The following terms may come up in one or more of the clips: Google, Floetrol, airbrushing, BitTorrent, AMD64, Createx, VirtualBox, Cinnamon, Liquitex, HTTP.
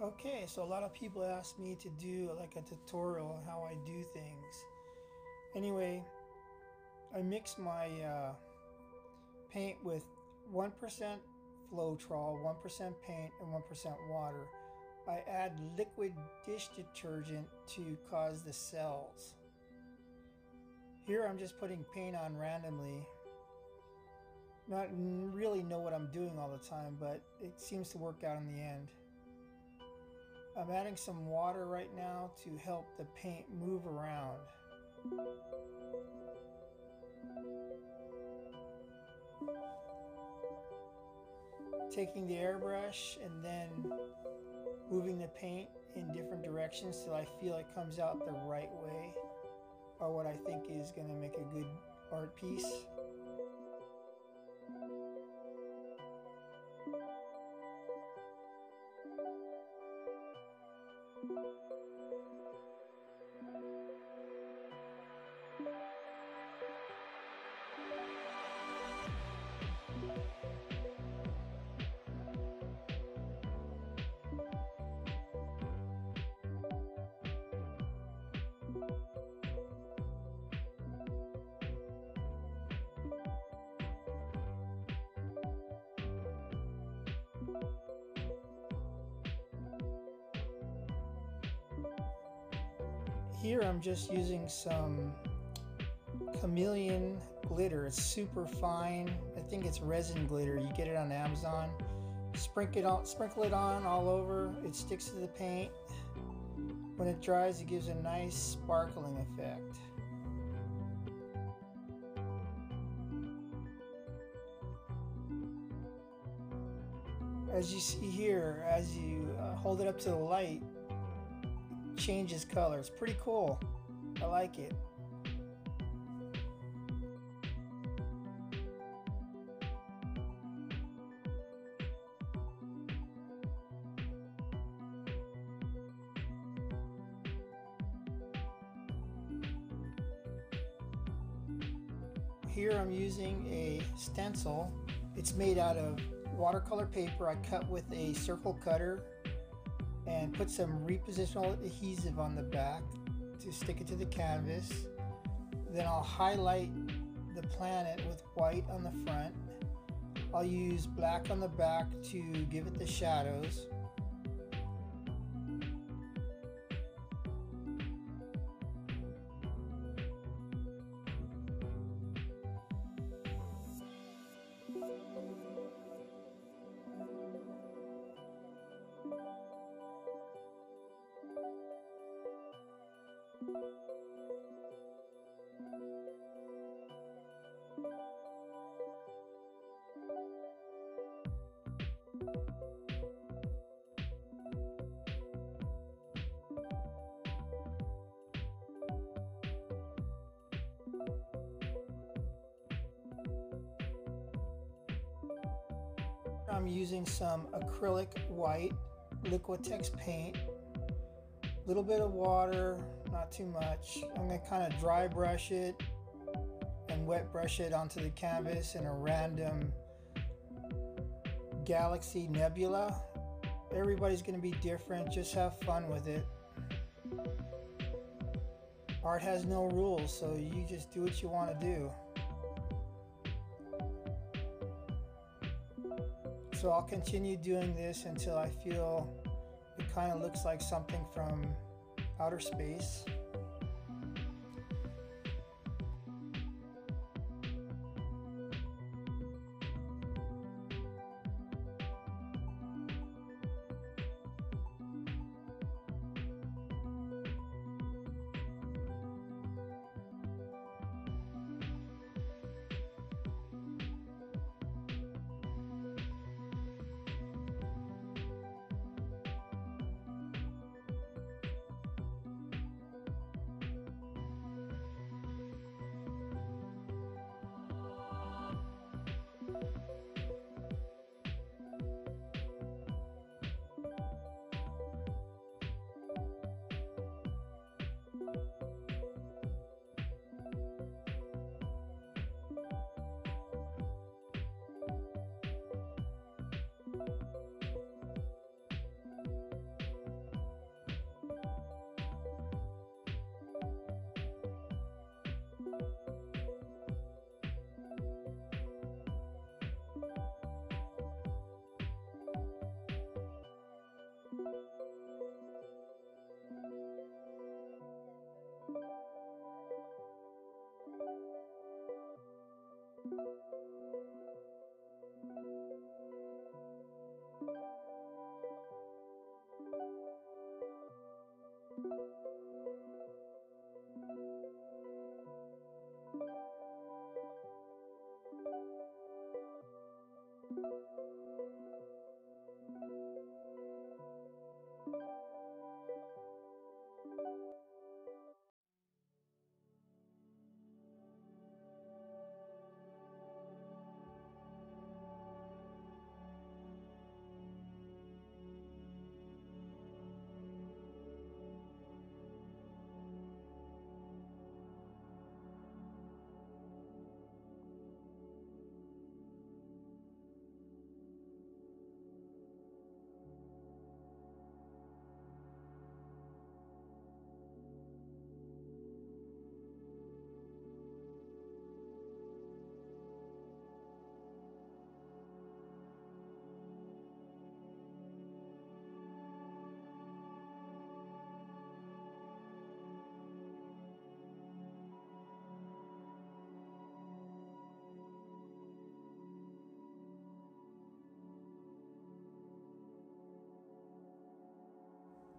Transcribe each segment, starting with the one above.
Okay, so a lot of people ask me to do like a tutorial on how I do things. Anyway, I mix my paint with 1% Floetrol, 1% paint, and 1% water. I add liquid dish detergent to cause the cells. Here I'm just putting paint on randomly. Not really know what I'm doing all the time, but it seems to work out in the end. I'm adding some water right now to help the paint move around. Taking the airbrush and then moving the paint in different directions till I feel it comes out the right way, or what I think is going to make a good art piece. Here I'm just using some chameleon glitter. It's super fine. I think it's resin glitter. You get it on Amazon. Sprinkle it on all over. It sticks to the paint. When it dries, it gives a nice sparkling effect. As you see here, as you hold it up to the light, changes colors. Pretty cool. I like it. Here I'm using a stencil. It's made out of watercolor paper. I cut with a circle cutter and put some repositional adhesive on the back to stick it to the canvas. Then I'll highlight the planet with white on the front. I'll use black on the back to give it the shadows. I'm using some acrylic white Liquitex paint, a little bit of water, not too much. I'm going to kind of dry brush it and wet brush it onto the canvas in a random galaxy nebula. Everybody's going to be different, just have fun with it. Art has no rules, so you just do what you want to do. So I'll continue doing this until I feel it kind of looks like something from outer space.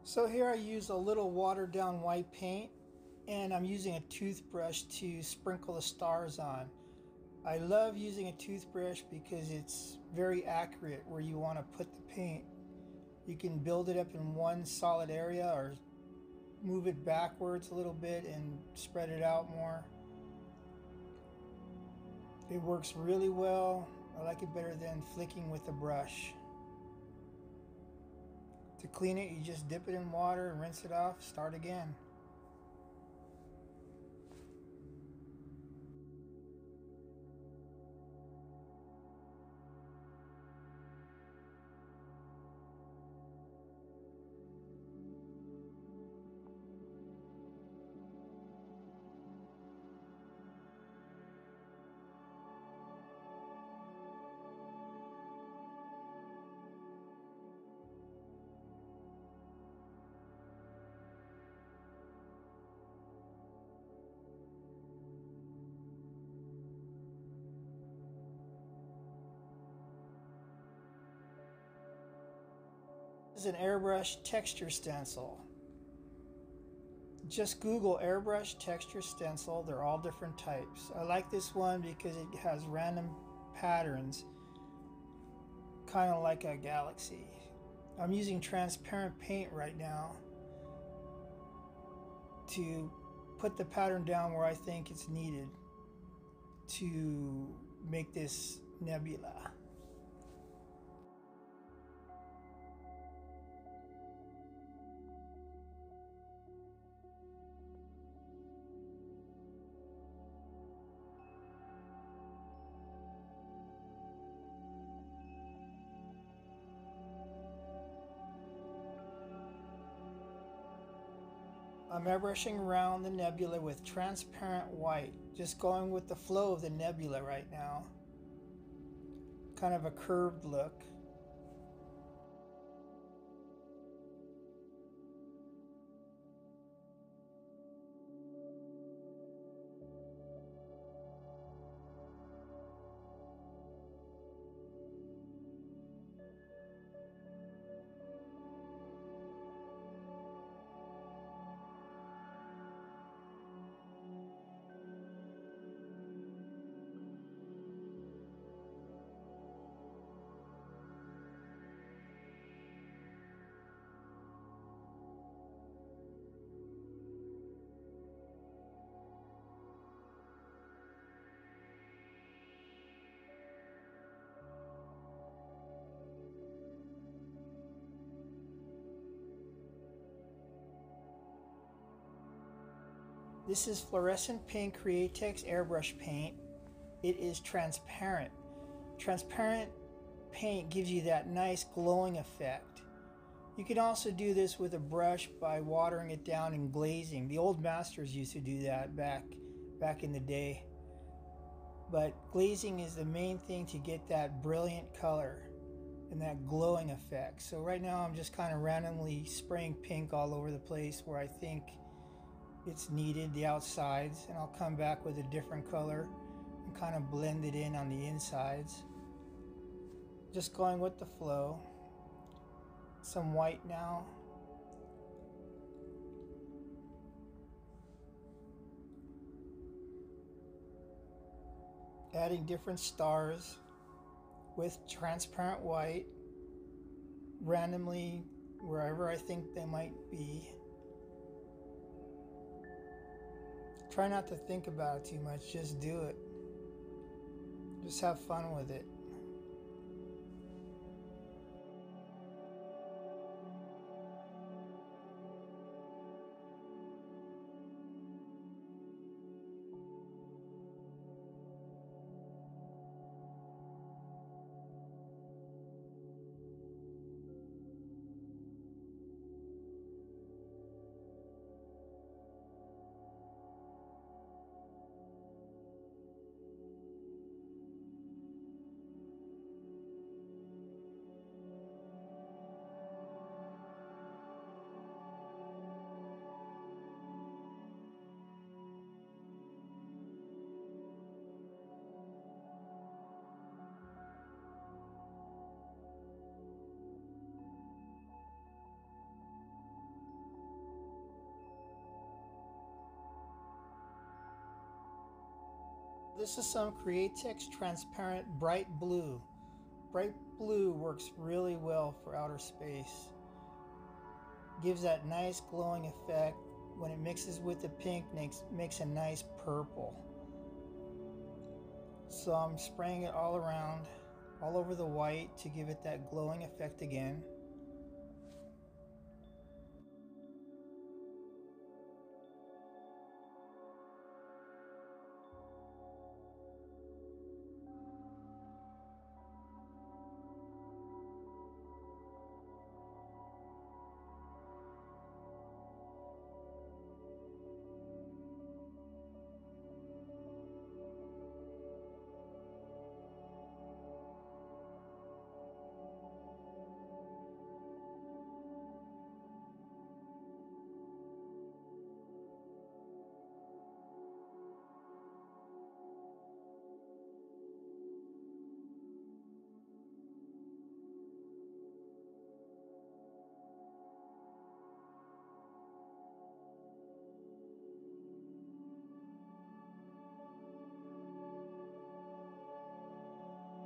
So here I use a little watered down white paint, and I'm using a toothbrush to sprinkle the stars on. I love using a toothbrush because it's very accurate where you want to put the paint. You can build it up in one solid area or move it backwards a little bit and spread it out more. It works really well. I like it better than flicking with a brush. To clean it, you just dip it in water and rinse it off, start again. This is an airbrush texture stencil. Just Google airbrush texture stencil. They're all different types. I like this one because it has random patterns, kind of like a galaxy. I'm using transparent paint right now to put the pattern down where I think it's needed to make this nebula. I'm airbrushing around the nebula with transparent white, just going with the flow of the nebula right now. Kind of a curved look. This is fluorescent pink Createx airbrush paint. It is transparent. Transparent paint gives you that nice glowing effect. You can also do this with a brush by watering it down and glazing. The old masters used to do that back in the day. But glazing is the main thing to get that brilliant color and that glowing effect. So right now I'm just kind of randomly spraying pink all over the place where I think it's needed, the outsides, and I'll come back with a different color and kind of blend it in on the insides. Just going with the flow. Some white now. adding different stars with transparent white randomly wherever I think they might be. Try not to think about it too much, just do it. Just have fun with it. This is some Createx transparent bright blue. Bright blue works really well for outer space. Gives that nice glowing effect. When it mixes with the pink, makes a nice purple. So I'm spraying it all around, all over the white to give it that glowing effect again.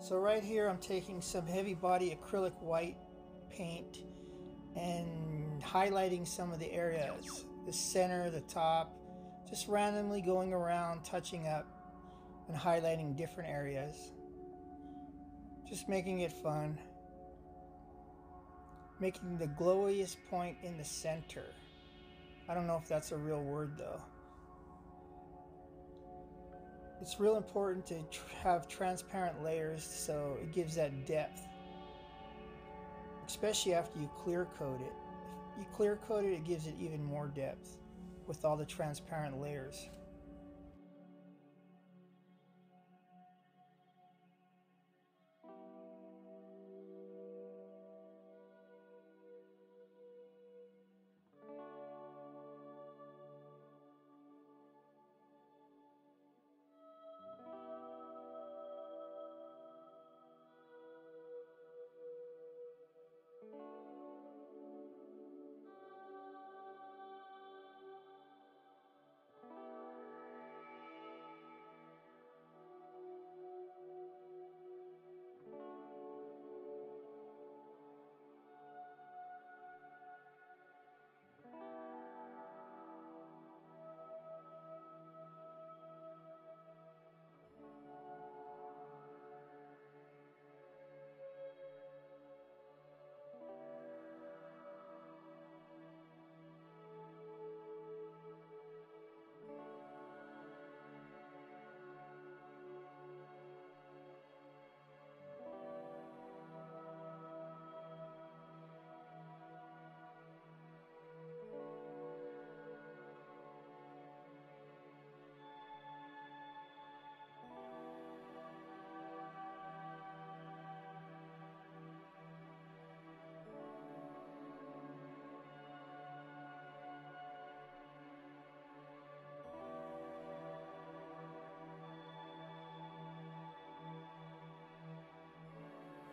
So right here I'm taking some heavy body acrylic white paint and highlighting some of the areas. The center, the top, just randomly going around, touching up and highlighting different areas. Just making it fun. Making the glowiest point in the center. I don't know if that's a real word though. It's real important to have transparent layers so it gives that depth, especially after you clear coat it. If you clear coat it, it gives it even more depth with all the transparent layers.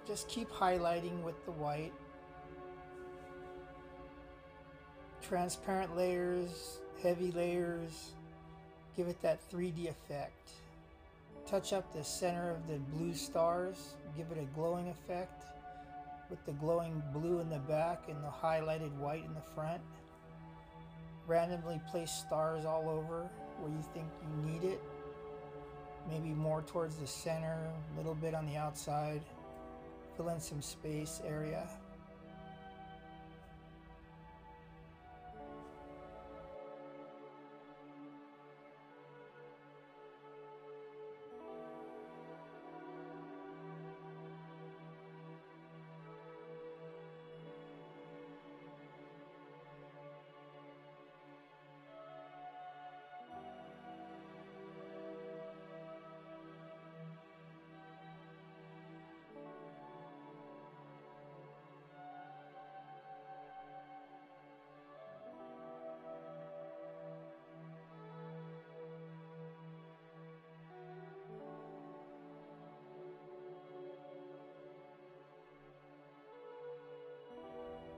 Just keep highlighting with the white. Transparent layers, heavy layers, give it that 3D effect. touch up the center of the blue stars, give it a glowing effect with the glowing blue in the back and the highlighted white in the front. Randomly place stars all over where you think you need it, maybe more towards the center, a little bit on the outside. Fill in some space area.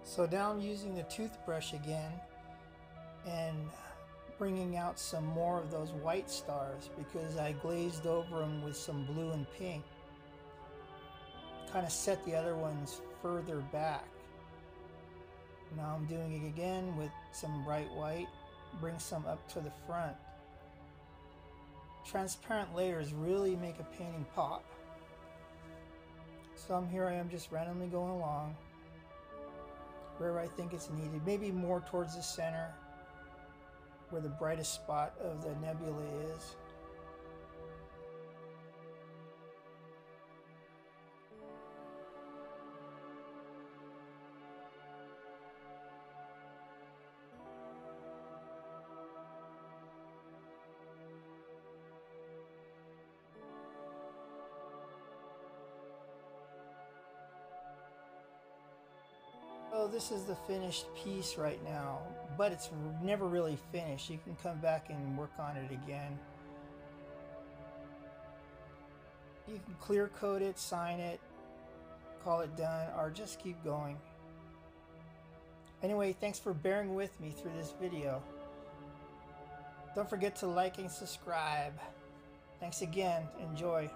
So now I'm using the toothbrush again and bringing out some more of those white stars because I glazed over them with some blue and pink. Kind of set the other ones further back. Now I'm doing it again with some bright white. Bring some up to the front. Transparent layers really make a painting pop. So here I am just randomly going along where I think it's needed, maybe more towards the center where the brightest spot of the nebula is. So this is the finished piece right now, but it's never really finished. You can come back and work on it again. You can clear coat it, sign it, call it done, or just keep going. Anyway, thanks for bearing with me through this video. Don't forget to like and subscribe. Thanks again. Enjoy.